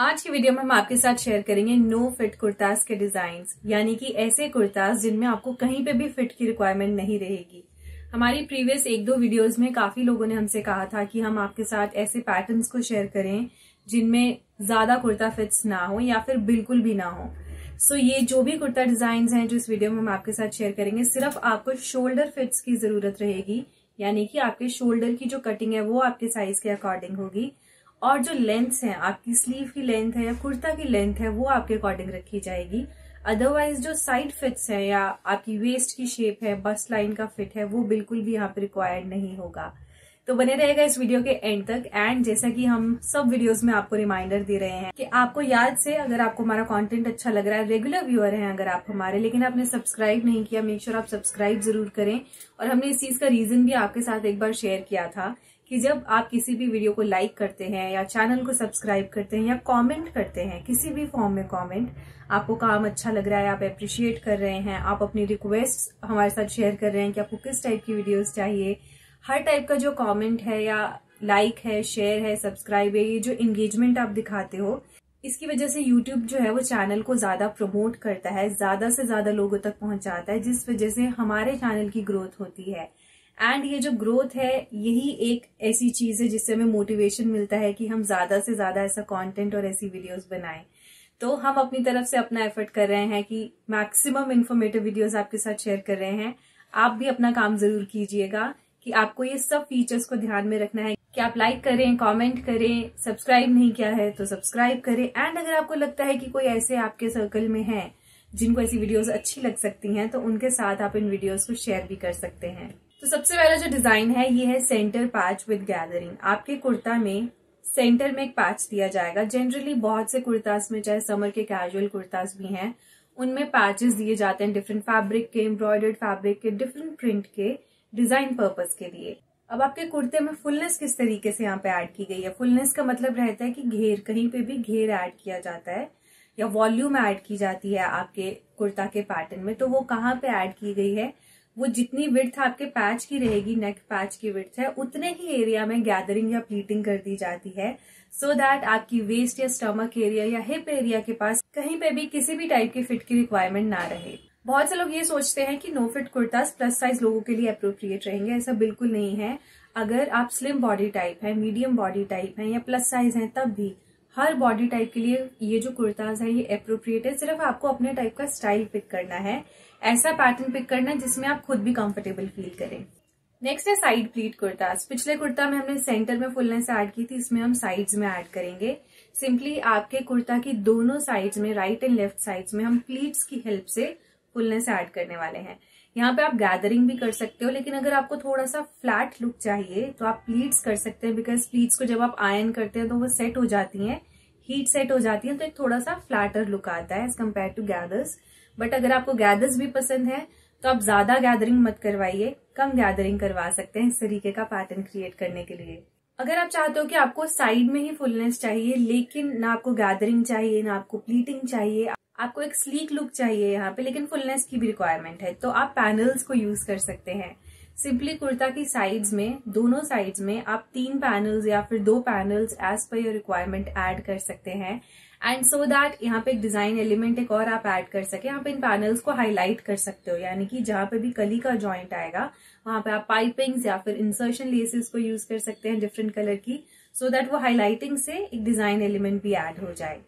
आज की वीडियो में हम आपके साथ शेयर करेंगे नो फिट कुर्तास के डिजाइन्स, यानी कि ऐसे कुर्तास जिनमें आपको कहीं पे भी फिट की रिक्वायरमेंट नहीं रहेगी। हमारी प्रीवियस 1-2 वीडियोस में काफी लोगों ने हमसे कहा था कि हम आपके साथ ऐसे पैटर्न्स को शेयर करें जिनमें ज्यादा कुर्ता फिट्स ना हो या फिर बिल्कुल भी ना हो। सो ये जो भी कुर्ता डिजाइन है जो इस वीडियो में हम आपके साथ शेयर करेंगे, सिर्फ आपको शोल्डर फिट्स की जरूरत रहेगी, यानी कि आपके शोल्डर की जो कटिंग है वो आपके साइज के अकॉर्डिंग होगी और जो लेंथ्स हैं, आपकी स्लीव की लेंथ है या कुर्ता की लेंथ है, वो आपके अकॉर्डिंग रखी जाएगी। अदरवाइज जो साइड फिट्स है या आपकी वेस्ट की शेप है, बस्ट लाइन का फिट है, वो बिल्कुल भी यहाँ पर रिक्वायर्ड नहीं होगा। तो बने रहेगा इस वीडियो के एंड तक। एंड जैसा कि हम सब वीडियोस में आपको रिमाइंडर दे रहे हैं कि आपको याद से, अगर आपको हमारा कंटेंट अच्छा लग रहा है, रेगुलर व्यूअर हैं अगर आप हमारे, लेकिन आपने सब्सक्राइब नहीं किया, मेक श्योर आप सब्सक्राइब जरूर करें। और हमने इस चीज का रीजन भी आपके साथ एक बार शेयर किया था कि जब आप किसी भी वीडियो को लाइक करते हैं या चैनल को सब्सक्राइब करते हैं या कमेंट करते हैं, किसी भी फॉर्म में कमेंट, आपको काम अच्छा लग रहा है, आप अप्रिशिएट कर रहे हैं, आप अपनी रिक्वेस्ट हमारे साथ शेयर कर रहे हैं कि आपको किस टाइप की वीडियोस चाहिए, हर टाइप का जो कमेंट है या लाइक है, शेयर है, सब्सक्राइब है, ये जो एंगेजमेंट आप दिखाते हो, इसकी वजह से यूट्यूब जो है वो चैनल को ज्यादा प्रमोट करता है, ज्यादा से ज्यादा लोगों तक पहुंचाता है, जिस वजह से हमारे चैनल की ग्रोथ होती है। एंड ये जो ग्रोथ है, यही एक ऐसी चीज है जिससे हमें मोटिवेशन मिलता है कि हम ज्यादा से ज्यादा ऐसा कंटेंट और ऐसी वीडियोस बनाएं। तो हम अपनी तरफ से अपना एफर्ट कर रहे हैं कि मैक्सिमम इन्फॉर्मेटिव वीडियोस आपके साथ शेयर कर रहे हैं। आप भी अपना काम जरूर कीजिएगा कि आपको ये सब फीचर्स को ध्यान में रखना है कि आप लाइक करें, कमेंट करें, सब्सक्राइब नहीं किया है तो सब्सक्राइब करें। एंड अगर आपको लगता है कि कोई ऐसे आपके सर्कल में है जिनको ऐसी वीडियोस अच्छी लग सकती हैं, तो उनके साथ आप इन वीडियोस को शेयर भी कर सकते हैं। तो सबसे पहला जो डिजाइन है ये है सेंटर पैच विद गैदरिंग। आपके कुर्ता में सेंटर में एक पैच दिया जाएगा। जनरली बहुत से कुर्तास में, चाहे समर के कैजुअल कुर्तास भी हैं, उनमें पैचेस दिए जाते हैं डिफरेंट फैब्रिक के, एम्ब्रॉयडर्ड फैब्रिक के, डिफरेंट प्रिंट के, डिजाइन पर्पस के लिए। अब आपके कुर्ते में फुलनेस किस तरीके से यहाँ पे ऐड की गई है। फुलनेस का मतलब रहता है कि घेर, कहीं पे भी घेर ऐड किया जाता है या वॉल्यूम ऐड की जाती है आपके कुर्ता के पैटर्न में। तो वो कहाँ पे ऐड की गई है, वो जितनी विड्थ आपके पैच की रहेगी, नेक पैच की विड्थ है, उतने ही एरिया में गैदरिंग या प्लीटिंग कर दी जाती है, सो दैट आपकी वेस्ट या स्टमक एरिया या हिप एरिया के पास कहीं पे भी किसी भी टाइप के फिट की रिक्वायरमेंट ना रहे। बहुत से लोग ये सोचते हैं कि no fit kurtas plus size लोगों के लिए अप्रोप्रिएट रहेंगे। ऐसा बिल्कुल नहीं है। अगर आप स्लिम बॉडी टाइप है, मीडियम बॉडी टाइप है या प्लस साइज है, तब भी हर बॉडी टाइप के लिए ये जो कुर्ताज है ये एप्रोप्रिएट है। सिर्फ आपको अपने टाइप का स्टाइल पिक करना है, ऐसा पैटर्न पिक करना है जिसमें आप खुद भी कंफर्टेबल फील करें। नेक्स्ट है साइड प्लीट कुर्ताज। पिछले कुर्ता में हमने सेंटर में फुलनेस ऐड की थी, इसमें हम साइड्स में ऐड करेंगे। सिंपली आपके कुर्ता की दोनों साइड्स में, राइट एंड लेफ्ट साइड्स में, हम प्लीट्स की हेल्प से फुलनेस ऐड करने वाले हैं। यहाँ पे आप गैदरिंग भी कर सकते हो, लेकिन अगर आपको थोड़ा सा फ्लैट लुक चाहिए तो आप प्लीट्स कर सकते हैं, बिकॉज प्लीट्स को जब आप आयरन करते हैं तो वो सेट हो जाती हैं, हीट सेट हो जाती हैं, तो एक थोड़ा सा फ्लैटर लुक आता है as compare to gathers. But अगर आपको गैदर्स भी पसंद है तो आप ज्यादा गैदरिंग मत करवाइए, कम गैदरिंग करवा सकते हैं इस तरीके का पैटर्न क्रिएट करने के लिए। अगर आप चाहते हो कि आपको साइड में ही फुलनेस चाहिए, लेकिन ना आपको गैदरिंग चाहिए, ना आपको प्लीटिंग चाहिए, आपको एक स्लीक लुक चाहिए यहाँ पे, लेकिन फुलनेस की भी रिक्वायरमेंट है, तो आप पैनल्स को यूज कर सकते हैं। सिंपली कुर्ता की साइड्स में, दोनों साइड्स में, आप 3 पैनल्स या फिर 2 panels as per your requirement add कर सकते हैं। एंड सो दैट यहाँ पे एक डिजाइन एलिमेंट एक और आप ऐड कर सके। यहाँ पे इन पैनल्स को हाईलाइट कर सकते हो, यानी कि जहां पे भी कली का ज्वाइंट आएगा वहां पे आप पाइपिंग्स या फिर इंसर्शन लेसेस को यूज कर सकते हैं डिफरेंट कलर की, सो दैट वो हाईलाइटिंग से एक डिजाइन एलिमेंट भी ऐड हो जाए।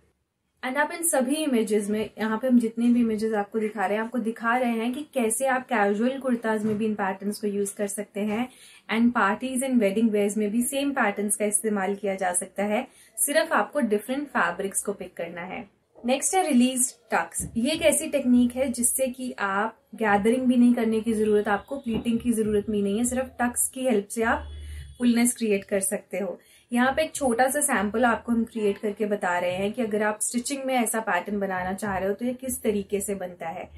एंड आप इन सभी इमेजेस में, यहाँ पे हम जितने भी इमेजेस आपको दिखा रहे हैं, आपको दिखा रहे हैं कि कैसे आप कैजुअल कुर्ताज में भी इन पैटर्न्स को यूज कर सकते हैं and parties and wedding wears में भी सेम पैटर्न्स का इस्तेमाल किया जा सकता है। सिर्फ आपको डिफरेंट फैब्रिक्स को पिक करना है। नेक्स्ट है रिलीज टक्स। ये एक ऐसी टेक्निक है जिससे कि आप गैदरिंग भी नहीं करने की जरूरत, आपको प्लीटिंग की जरूरत भी नहीं है, सिर्फ टक्स की हेल्प से आप फुलनेस क्रिएट कर सकते हो। यहाँ पे एक छोटा सा सैंपल आपको हम क्रिएट करके बता रहे हैं कि अगर आप स्टिचिंग में ऐसा पैटर्न बनाना चाह रहे हो तो ये किस तरीके से बनता है।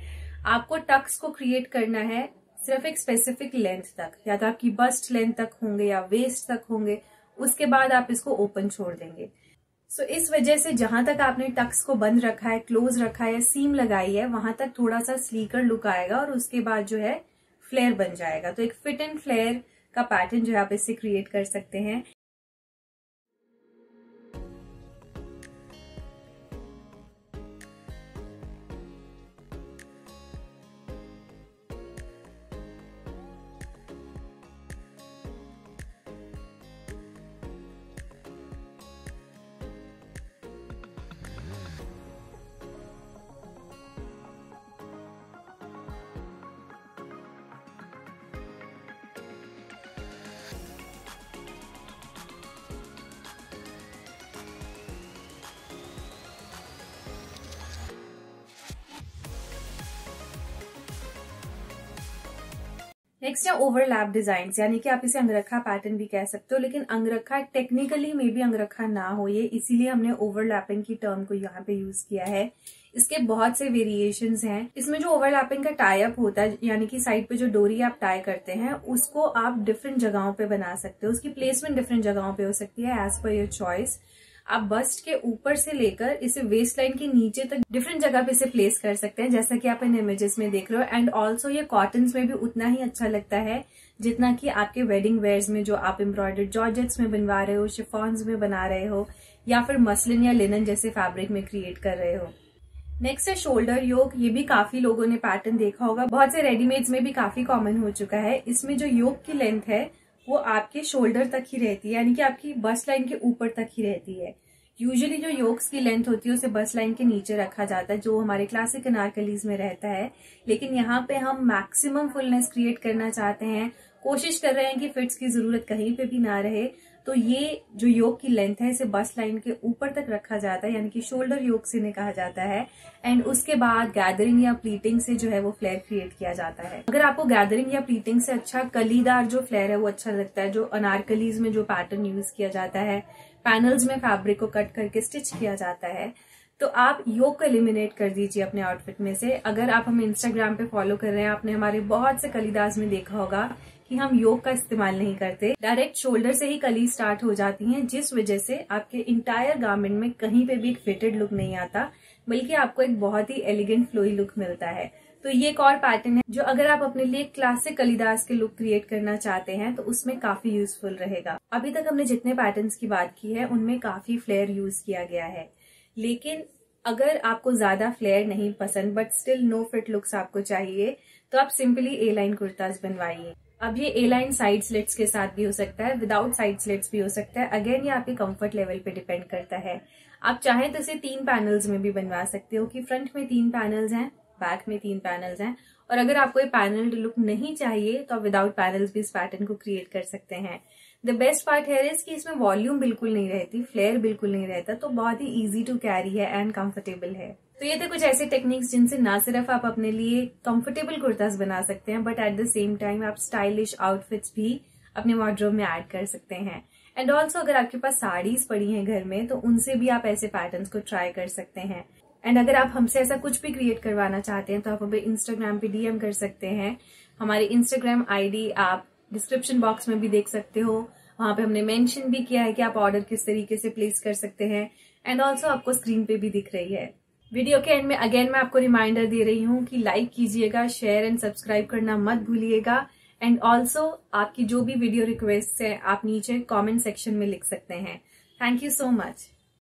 आपको टक्स को क्रिएट करना है सिर्फ एक स्पेसिफिक लेंथ तक, या तो आपकी बस्ट लेंथ तक होंगे या वेस्ट तक होंगे, उसके बाद आप इसको ओपन छोड़ देंगे। सो इस वजह से जहां तक आपने टक्स को बंद रखा है, क्लोज रखा है, सीम लगाई है, वहां तक थोड़ा सा स्लीकर लुक आएगा और उसके बाद जो है फ्लेयर बन जाएगा। तो एक फिट एंड फ्लेयर का पैटर्न जो है आप इससे क्रिएट कर सकते हैं। नेक्स्ट है ओवरलैप डिजाइन, यानी कि आप इसे अंगरखा पैटर्न भी कह सकते हो, लेकिन अंगरखा टेक्निकली मे भी अंगरखा ना हो ये, इसीलिए हमने ओवरलैपिंग की टर्म को यहाँ पे यूज किया है। इसके बहुत से वेरिएशंस हैं। इसमें जो ओवरलैपिंग का टाई अप होता है, यानी कि साइड पे जो डोरी आप टाई करते हैं, उसको आप डिफरेंट जगहों पे बना सकते हो, उसकी प्लेसमेंट डिफरेंट जगहों पे हो सकती है एज पर योर चॉइस। आप बस्ट के ऊपर से लेकर इसे वेस्ट लाइन के नीचे तक डिफरेंट जगह पे इसे प्लेस कर सकते हैं, जैसा कि आप इन इमेजेस में देख रहे हो। एंड ऑल्सो ये कॉटन्स में भी उतना ही अच्छा लगता है जितना कि आपके वेडिंग वेयर्स में जो आप एम्ब्रॉयडर्ड जॉर्जेट्स में बनवा रहे हो, शिफॉन्स में बना रहे हो, या फिर मसलिन या लिनन जैसे फैब्रिक में क्रिएट कर रहे हो। नेक्स्ट है शोल्डर योक। ये भी काफी लोगों ने पैटर्न देखा होगा, बहुत से रेडीमेड्स में भी काफी कॉमन हो चुका है। इसमें जो योक की लेंथ है वो आपके शोल्डर तक ही रहती है, यानी कि आपकी बस्ट लाइन के ऊपर तक ही रहती है। यूजुअली जो योक्स की लेंथ होती है उसे बस्ट लाइन के नीचे रखा जाता है, जो हमारे क्लासिक अनारकलीज में रहता है, लेकिन यहाँ पे हम मैक्सिमम फुलनेस क्रिएट करना चाहते हैं, कोशिश कर रहे हैं कि फिट्स की जरूरत कहीं पे भी ना रहे, तो ये जो योक की लेंथ है इसे बस्ट लाइन के ऊपर तक रखा जाता है, यानी कि शोल्डर योक से इन्हें कहा जाता है। एंड उसके बाद गैदरिंग या प्लीटिंग से जो है वो फ्लेयर क्रिएट किया जाता है। अगर आपको गैदरिंग या प्लीटिंग से अच्छा कलीदार जो फ्लेयर है वो अच्छा लगता है, जो अनारकलीज में जो पैटर्न यूज किया जाता है, पैनल्स में फैब्रिक को कट करके स्टिच किया जाता है, तो आप योक को एलिमिनेट कर दीजिए अपने आउटफिट में से। अगर आप हमें इंस्टाग्राम पे फॉलो कर रहे हैं, आपने हमारे बहुत से कलीदास में देखा होगा कि हम योक का इस्तेमाल नहीं करते, डायरेक्ट शोल्डर से ही कली स्टार्ट हो जाती हैं, जिस वजह से आपके इंटायर गारमेंट में कहीं पे भी एक फिटेड लुक नहीं आता, बल्कि आपको एक बहुत ही एलिगेंट फ्लोई लुक मिलता है। तो ये एक और पैटर्न है जो अगर आप अपने लिए क्लासिक कलीदास के लुक क्रिएट करना चाहते हैं तो उसमें काफी यूजफुल रहेगा। अभी तक हमने जितने पैटर्न्स की बात की है उनमें काफी फ्लेयर यूज किया गया है, लेकिन अगर आपको ज्यादा फ्लेयर नहीं पसंद but still no fit looks आपको चाहिए तो आप सिंपली ए लाइन कुर्ताज बनवाइए। अब ये ए लाइन साइड स्लिट्स के साथ भी हो सकता है, विदाउट साइड स्लिट्स भी हो सकता है। अगेन ये आपके कंफर्ट लेवल पे डिपेंड करता है। आप चाहें तो इसे 3 पैनल्स में भी बनवा सकते हो कि फ्रंट में 3 पैनल्स हैं, बैक में 3 पैनल्स हैं, और अगर आपको ये पैनल्ड लुक नहीं चाहिए तो आप विदाउट पैनल्स भी इस पैटर्न को क्रिएट कर सकते हैं। द बेस्ट पार्ट है कि इसमें वॉल्यूम बिल्कुल नहीं रहती, फ्लेयर बिल्कुल नहीं रहता, तो बहुत ही इजी टू कैरी है एंड कंफर्टेबल है। तो ये थे कुछ ऐसे टेक्निक्स जिनसे ना सिर्फ आप अपने लिए कंफर्टेबल कुर्तास बना सकते हैं but at the same time आप स्टाइलिश आउटफिट्स भी अपने वार्डरोब में ऐड कर सकते हैं। एंड ऑल्सो अगर आपके पास साड़ीज पड़ी हैं घर में तो उनसे भी आप ऐसे पैटर्न्स को ट्राई कर सकते हैं। एंड अगर आप हमसे ऐसा कुछ भी क्रिएट करवाना चाहते हैं तो आप हमें इंस्टाग्राम पे डीएम कर सकते हैं। हमारी इंस्टाग्राम आईडी आप डिस्क्रिप्शन बॉक्स में भी देख सकते हो, वहां पे हमने मेंशन भी किया है कि आप ऑर्डर किस तरीके से प्लेस कर सकते हैं। एंड ऑल्सो आपको स्क्रीन पे भी दिख रही है। वीडियो के एंड में अगेन मैं आपको रिमाइंडर दे रही हूँ कि लाइक कीजिएगा, शेयर एंड सब्सक्राइब करना मत भूलिएगा। एंड ऑल्सो आपकी जो भी वीडियो रिक्वेस्ट है आप नीचे कमेंट सेक्शन में लिख सकते हैं। Thank you so much.